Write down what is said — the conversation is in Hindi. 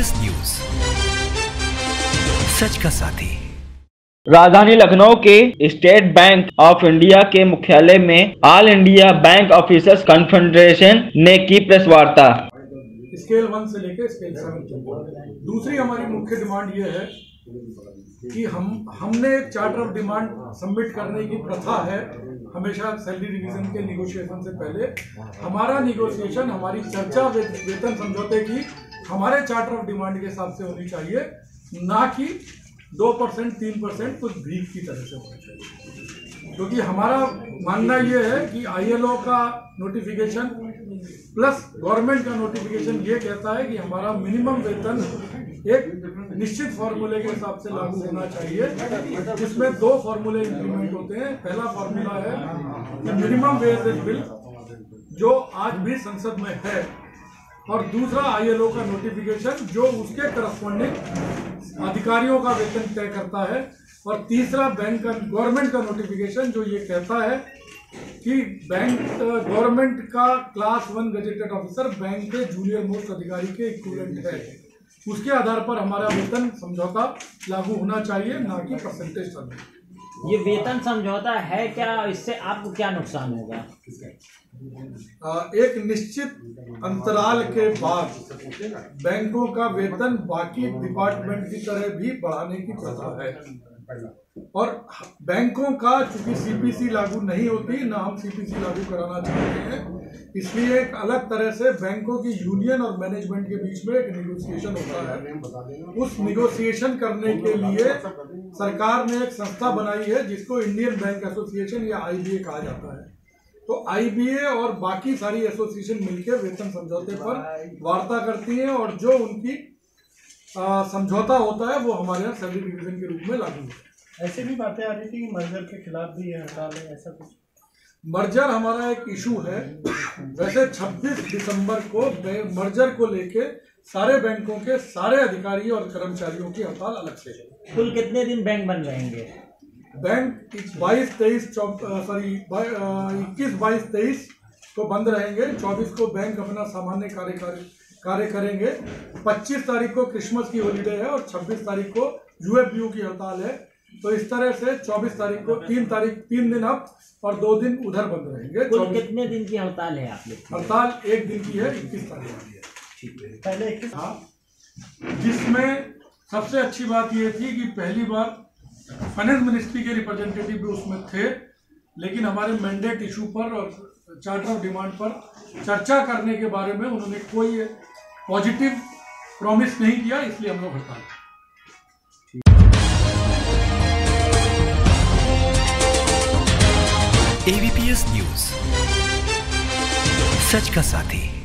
ABPS न्यूज़, सच का साथी। राजधानी लखनऊ के स्टेट बैंक ऑफ इंडिया के मुख्यालय में all India bank officers confederation ने की प्रेस वार्ता। स्केल 1 से लेकर स्केल 7 तक। दूसरी हमारी मुख्य डिमांड ये है कि हमने चार्टर ऑफ डिमांड सबमिट करने की प्रथा है हमेशा सैलरी रिवीजन के निगोशिएशन से पहले। हमारा निगोशिएशन, हमारी चर्चा वेतन समझौते की हमारे चार्टर ऑफ डिमांड के हिसाब से होनी चाहिए, ना कि 2%, 3% कुछ भीख की तरह से होना चाहिए। क्योंकि हमारा मानना ये है कि ILO का नोटिफिकेशन प्लस गवर्नमेंट का नोटिफिकेशन ये कहता है कि हमारा मिनिमम वेतन एक निश्चित फॉर्मूले के हिसाब से लागू होना चाहिए, जिसमें 2 फॉर्मूले इम्प्लीमेंट होते हैं। पहला फॉर्मूला है कि मिनिमम वेजेज बिल, जो आज भी संसद में है, और दूसरा ILO का नोटिफिकेशन, जो उसके करस्पॉन्डिंग अधिकारियों का वेतन तय करता है, और तीसरा बैंक का गवर्नमेंट का नोटिफिकेशन, जो ये कहता है कि बैंक गवर्नमेंट का क्लास 1 गजेटेड ऑफिसर बैंक के जूनियर मोस्ट अधिकारी के इक्विवेलेंट है। उसके आधार पर हमारा वेतन समझौता लागू होना चाहिए, ना कि परसेंटेज। ये वेतन समझौता है क्या, इससे आपको क्या नुकसान होगा? एक निश्चित अंतराल के बाद बैंकों का वेतन बाकी डिपार्टमेंट की तरह भी बढ़ाने की प्रथा है, और बैंकों का चूंकि CPC लागू नहीं होती, ना हम CPC लागू कराना चाहते हैं, इसलिए एक अलग तरह से बैंकों की यूनियन और मैनेजमेंट के बीच में एक निगोशिएशन होता है। उस निगोशिएशन करने के लिए सरकार ने एक संस्था बनाई है, जिसको इंडियन बैंक एसोसिएशन या IBA कहा जाता है। तो IBA और बाकी सारी एसोसिएशन मिलकर वेतन समझौते पर वार्ता करती है, और जो उनकी समझौता होता है वो हमारे यहाँ सैलरी रिवीजन के रूप में लागू होता है। ऐसे भी बातें आ रही थी कि मर्जर के खिलाफ भी ये हड़ताल है, ऐसा कुछ? मर्जर हमारा एक इशू है। वैसे 26 दिसंबर को मर्जर को लेके सारे बैंकों के सारे अधिकारी और कर्मचारियों की हड़ताल अलग से है। कुल कितने दिन बैंक बंद रहेंगे? बैंक 21, 22, 23 को बंद रहेंगे। 24 को बैंक अपना सामान्य कार्य करेंगे। 25 तारीख को क्रिसमस की हॉलीडे है, और 26 तारीख को UFBYU की हड़ताल है। तो इस तरह से 24 तारीख को 3 दिन आप और 2 दिन उधर बंद रहेंगे। कितने दिन की हड़ताल है आप लोग? हड़ताल 1 दिन की है, 21 तारीख की है। ठीक है, पहले 21 था, जिसमें सबसे अच्छी बात ये थी कि पहली बार फाइनेंस मिनिस्ट्री के रिप्रेजेंटेटिव भी उसमें थे, लेकिन हमारे मैंडेट इशू पर और चार्टर ऑफ डिमांड पर चर्चा करने के बारे में उन्होंने कोई पॉजिटिव प्रॉमिस नहीं किया, इसलिए हम लोग हड़ताल। ABPS न्यूज़, सच का साथी।